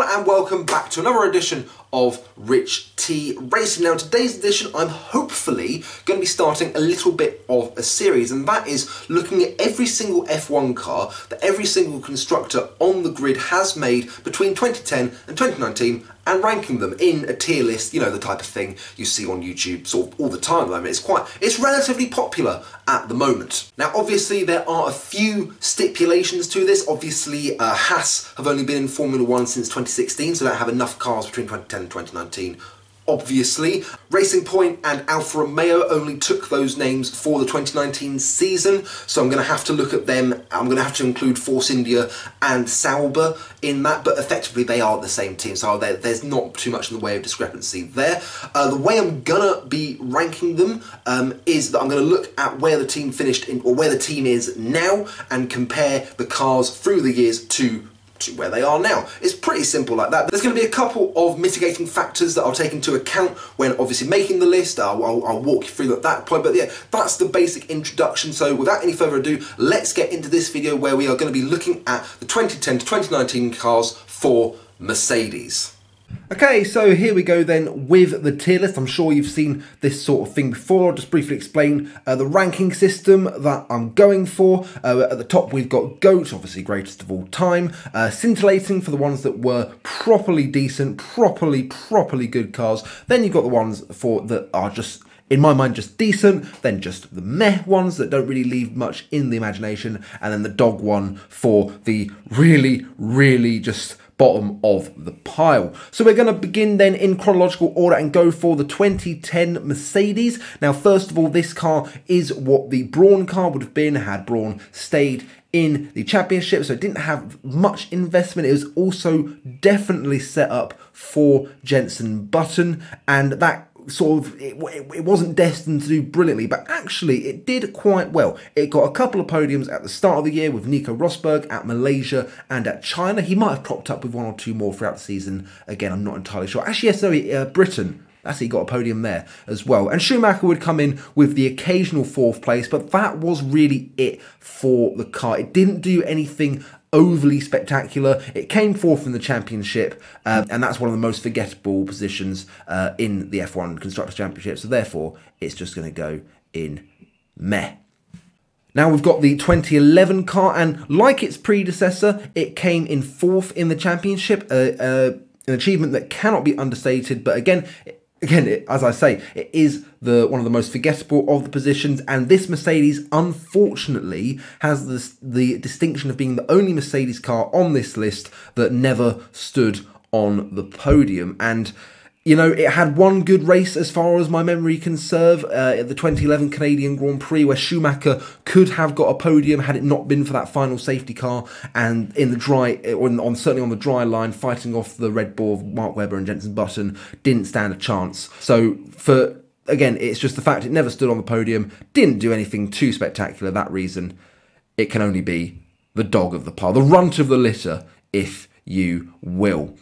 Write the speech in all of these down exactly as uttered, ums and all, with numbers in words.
everyone, and welcome back to another edition of Rich Tea Racing. Now in today's edition I'm hopefully going to be starting a little bit of a series, and that is looking at every single F one car that every single constructor on the grid has made between twenty ten and twenty nineteen and ranking them in a tier list, you know, the type of thing you see on YouTube sort of all the time at the moment. It's quite, it's relatively popular at the moment. Now obviously there are a few stipulations to this. Obviously uh, Haas have only been in Formula One since twenty sixteen, so they don't have enough cars between twenty ten and twenty nineteen. Obviously, Racing Point and Alfa Romeo only took those names for the twenty nineteen season, so I'm going to have to look at them. I'm going to have to include Force India and Sauber in that, but effectively they are the same team, so there's not too much in the way of discrepancy there. Uh, the way I'm going to be ranking them um, is that I'm going to look at where the team finished in, or where the team is now, and compare the cars through the years to to where they are now. It's pretty simple like that. There's going to be a couple of mitigating factors that I'll take into account when obviously making the list. I'll, I'll, I'll walk you through at that point, but yeah, that's the basic introduction. So without any further ado, let's get into this video where we are going to be looking at the twenty ten to twenty nineteen cars for Mercedes. Okay, so here we go then with the tier list. I'm sure you've seen this sort of thing before. I'll just briefly explain uh, the ranking system that I'm going for. Uh, at the top we've got GOAT, obviously greatest of all time, uh, scintillating for the ones that were properly decent, properly, properly good cars. Then you've got the ones for that are just, in my mind, just decent, then just the meh ones that don't really leave much in the imagination, and then the dog one for the really, really just bottom of the pile. So we're going to begin then in chronological order and go for the twenty ten Mercedes. Now first of all, this car is what the Brawn car would have been had Brawn stayed in the championship, so it didn't have much investment. It was also definitely set up for Jenson Button, and that sort of, it, it wasn't destined to do brilliantly, but actually it did quite well. It got a couple of podiums at the start of the year with Nico Rosberg at Malaysia and at China. He might have propped up with one or two more throughout the season. Again, I'm not entirely sure. Actually, yes, no, uh, Britain. That's, he got a podium there as well. And Schumacher would come in with the occasional fourth place, but that was really it for the car. It didn't do anything overly spectacular. It came fourth in the championship, um, and that's one of the most forgettable positions uh, in the F one Constructors' Championship, so therefore it's just going to go in meh. Now we've got the twenty eleven car, and like its predecessor, it came in fourth in the championship, uh, uh, an achievement that cannot be understated, but again, it Again, it, as I say, it is the one of the most forgettable of the positions, and this Mercedes, unfortunately, has this, the distinction of being the only Mercedes car on this list that never stood on the podium. And, you know, it had one good race as far as my memory can serve, uh, at the twenty eleven Canadian Grand Prix, where Schumacher could have got a podium had it not been for that final safety car, and in the dry, on, on certainly on the dry line, fighting off the Red Bull of Mark Webber and Jenson Button, didn't stand a chance. So for, again, it's just the fact it never stood on the podium, didn't do anything too spectacular. That reason, it can only be the dog of the pile, the runt of the litter, if you will.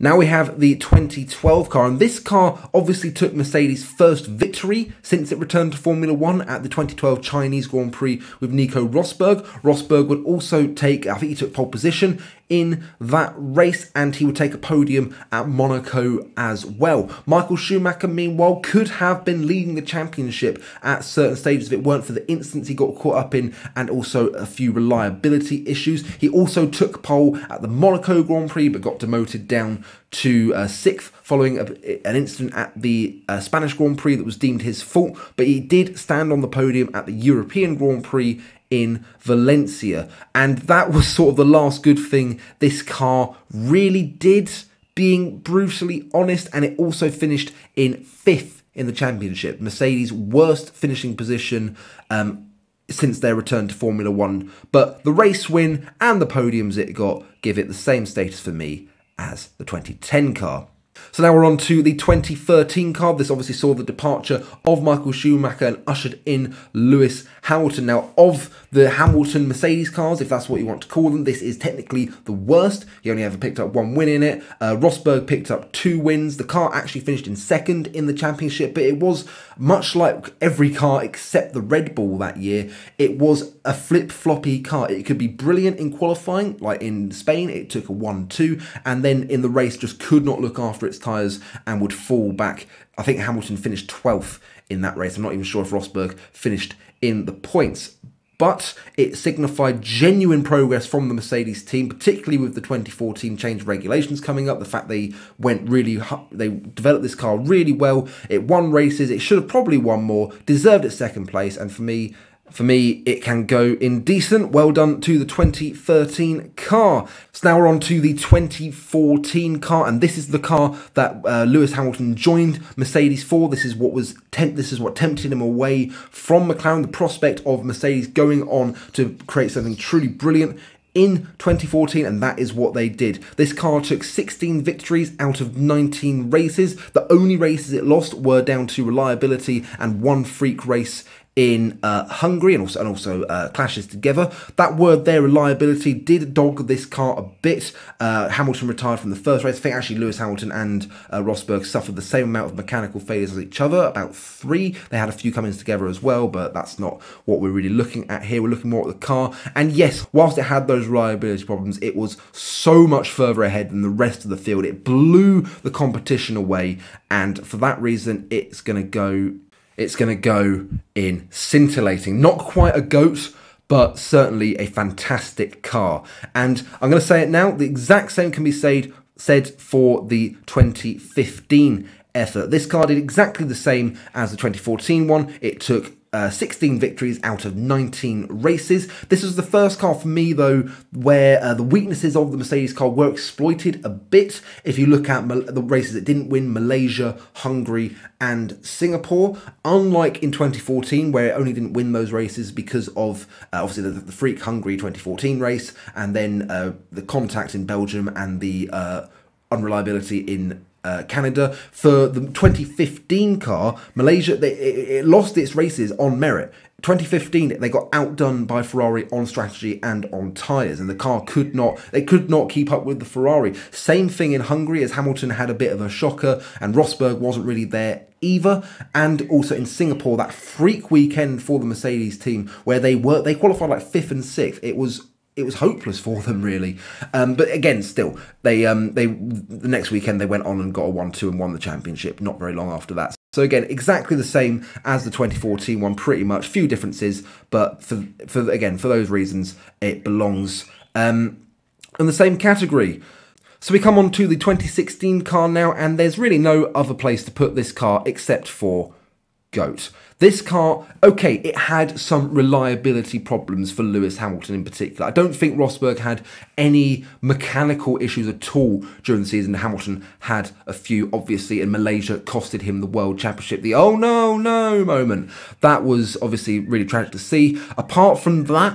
Now we have the twenty twelve car, and this car obviously took Mercedes' first victory since it returned to Formula One at the twenty twelve Chinese Grand Prix with Nico Rosberg. Rosberg would also take, I think he took pole position in that race, and he would take a podium at Monaco as well. Michael Schumacher, meanwhile, could have been leading the championship at certain stages if it weren't for the incidents he got caught up in and also a few reliability issues. He also took pole at the Monaco Grand Prix but got demoted down to uh, sixth following a, an incident at the uh, Spanish Grand Prix that was deemed his fault, but he did stand on the podium at the European Grand Prix in Valencia, and that was sort of the last good thing this car really did, being brutally honest, and it also finished in fifth in the championship, Mercedes' worst finishing position um, since their return to Formula One, but the race win and the podiums it got give it the same status for me as the twenty ten car. So now we're on to the twenty thirteen car. This obviously saw the departure of Michael Schumacher and ushered in Lewis Hamilton. Now, of the Hamilton Mercedes cars, if that's what you want to call them, this is technically the worst. He only ever picked up one win in it. Uh, Rosberg picked up two wins. The car actually finished in second in the championship, but it was much like every car except the Red Bull that year. It was a flip-floppy car. It could be brilliant in qualifying, like in Spain, it took a one two, and then in the race just could not look after its tyres and would fall back. I think Hamilton finished twelfth in that race. I'm not even sure if Rosberg finished in the points. But it signified genuine progress from the Mercedes team, particularly with the twenty fourteen change of regulations coming up. The fact they went really, they developed this car really well. It won races. It should have probably won more. Deserved its second place. And for me, for me, it can go in decent. Well done to the twenty thirteen car. So now we're on to the twenty fourteen car, and this is the car that uh, Lewis Hamilton joined Mercedes for. This is what was temp this is what tempted him away from McLaren. The prospect of Mercedes going on to create something truly brilliant in twenty fourteen, and that is what they did. This car took sixteen victories out of nineteen races. The only races it lost were down to reliability and one freak race in uh, Hungary, and also, and also uh, clashes together. That word there, reliability, did dog this car a bit. Uh, Hamilton retired from the first race. I think actually Lewis Hamilton and uh, Rosberg suffered the same amount of mechanical failures as each other, about three. They had a few come-ins together as well, but that's not what we're really looking at here. We're looking more at the car. And yes, whilst it had those reliability problems, it was so much further ahead than the rest of the field. It blew the competition away, and for that reason, it's going to go... It's going to go in scintillating. Not quite a goat, but certainly a fantastic car. And I'm going to say it now, the exact same can be said, said for the twenty fifteen effort. This car did exactly the same as the twenty fourteen one. It took Uh, sixteen victories out of nineteen races. This was the first car for me, though, where uh, the weaknesses of the Mercedes car were exploited a bit. If you look at Mal the races it didn't win, Malaysia, Hungary, and Singapore, unlike in twenty fourteen, where it only didn't win those races because of uh, obviously the, the freak Hungary twenty fourteen race, and then uh, the contact in Belgium and the uh, unreliability in Uh, Canada. For the twenty fifteen car, Malaysia, they, it, it lost its races on merit. twenty fifteen, they got outdone by Ferrari on strategy and on tyres, and the car could not, they could not keep up with the Ferrari. Same thing in Hungary, as Hamilton had a bit of a shocker, and Rosberg wasn't really there either. And also in Singapore, that freak weekend for the Mercedes team, where they were, they qualified like fifth and sixth. It was It was hopeless for them, really. Um, but again, still, they um, they the next weekend they went on and got a one two and won the championship not very long after that. So again, exactly the same as the twenty fourteen one, pretty much. Few differences, but for, for again, for those reasons, it belongs um, in the same category. So we come on to the twenty sixteen car now, and there's really no other place to put this car except for goat. This car, okay, it had some reliability problems for Lewis Hamilton in particular. I don't think Rosberg had any mechanical issues at all during the season. Hamilton had a few, obviously, and Malaysia costed him the World Championship. The oh no, no moment. That was obviously really tragic to see. Apart from that,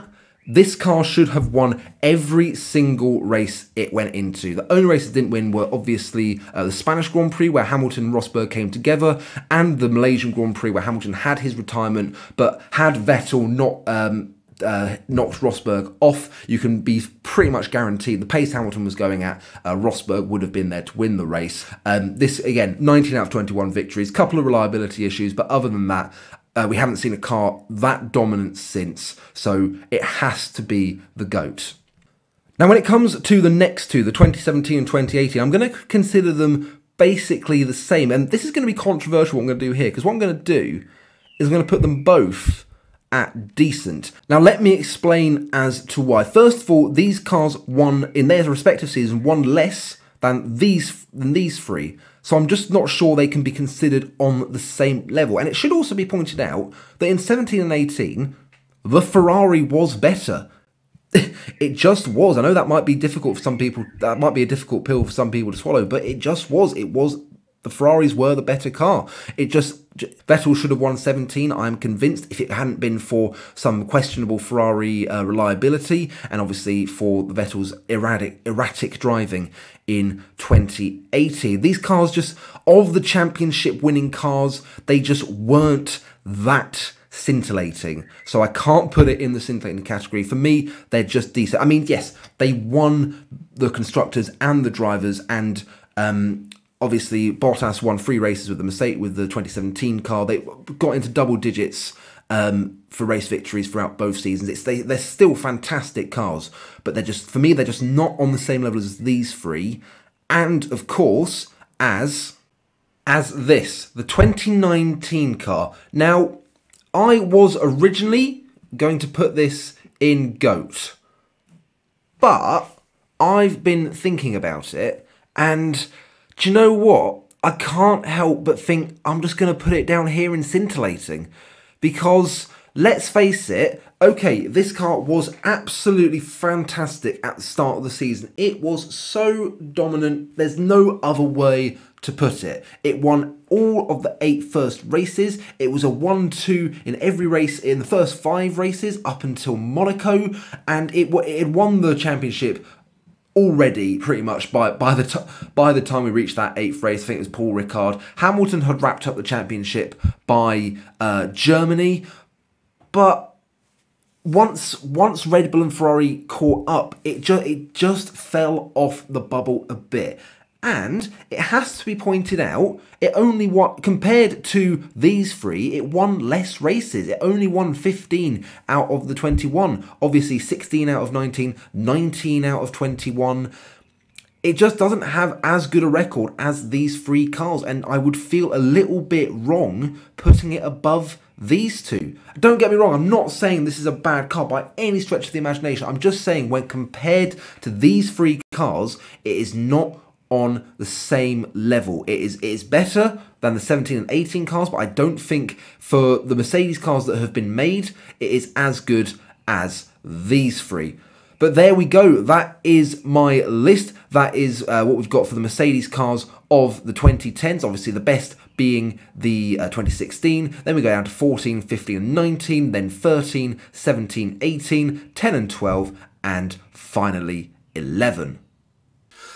this car should have won every single race it went into. The only races it didn't win were obviously uh, the Spanish Grand Prix, where Hamilton and Rosberg came together, and the Malaysian Grand Prix, where Hamilton had his retirement, but had Vettel not um, uh, knocked Rosberg off, you can be pretty much guaranteed the pace Hamilton was going at, uh, Rosberg would have been there to win the race. Um, this, again, nineteen out of twenty-one victories, couple of reliability issues, but other than that, Uh, we haven't seen a car that dominant since, so it has to be the GOAT. Now, when it comes to the next two, the twenty seventeen and twenty eighteen, I'm going to consider them basically the same. And this is going to be controversial, what I'm going to do here, because what I'm going to do is I'm going to put them both at decent. Now, let me explain as to why. First of all, these cars won, in their respective season, won less than these, than these three. So I'm just not sure they can be considered on the same level. And it should also be pointed out that in seventeen and eighteen, the Ferrari was better. It just was. I know that might be difficult for some people. That might be a difficult pill for some people to swallow, but it just was. It was The Ferraris were the better car. It just, Vettel should have won seventeen, I'm convinced, if it hadn't been for some questionable Ferrari uh, reliability, and obviously for Vettel's erratic, erratic driving in twenty eighteen. These cars just, of the championship winning cars, they just weren't that scintillating. So I can't put it in the scintillating category. For me, they're just decent. I mean, yes, they won the constructors and the drivers, and um, obviously Bottas won three races with the Mercedes, with the twenty seventeen car. They got into double digits um, for race victories throughout both seasons. It's they they're still fantastic cars, but they're just, for me, they're just not on the same level as these three. And of course, as as this, the twenty nineteen car. Now, I was originally going to put this in GOAT, but I've been thinking about it, and do you know what? I can't help but think I'm just going to put it down here in scintillating, because let's face it, okay, this car was absolutely fantastic at the start of the season. It was so dominant, there's no other way to put it. It won all of the eight first races. It was a one two in every race in the first five races up until Monaco, and it it had won the championship already pretty much by by the by the time we reached that eighth race. I think it was Paul Ricard. Hamilton had wrapped up the championship by uh, Germany, but once once Red Bull and Ferrari caught up, it just it just fell off the bubble a bit. And it has to be pointed out, it only won, compared to these three, it won less races. It only won fifteen out of the twenty-one. Obviously, sixteen out of nineteen, nineteen out of twenty-one. It just doesn't have as good a record as these three cars. And I would feel a little bit wrong putting it above these two. Don't get me wrong, I'm not saying this is a bad car by any stretch of the imagination. I'm just saying when compared to these three cars, it is not on the same level. It is, it is better than the seventeen and eighteen cars, but I don't think for the Mercedes cars that have been made, it is as good as these three. But there we go. That is my list. That is uh, what we've got for the Mercedes cars of the twenty tens. Obviously, the best being the uh, twenty sixteen. Then we go down to fourteen, fifteen and nineteen, then thirteen, seventeen, eighteen, ten and twelve, and finally eleven.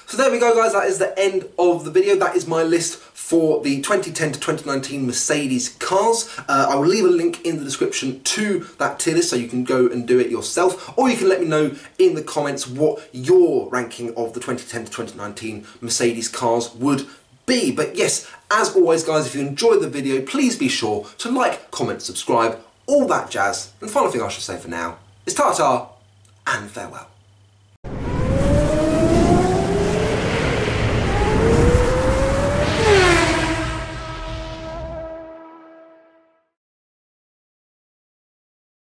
So there we go, guys, that is the end of the video. That is my list for the twenty ten to twenty nineteen Mercedes cars. Uh, I will leave a link in the description to that tier list so you can go and do it yourself, or you can let me know in the comments what your ranking of the twenty ten to twenty nineteen Mercedes cars would be. But yes, as always, guys, if you enjoyed the video, please be sure to like, comment, subscribe, all that jazz. And the final thing I should say for now is ta-ta and farewell.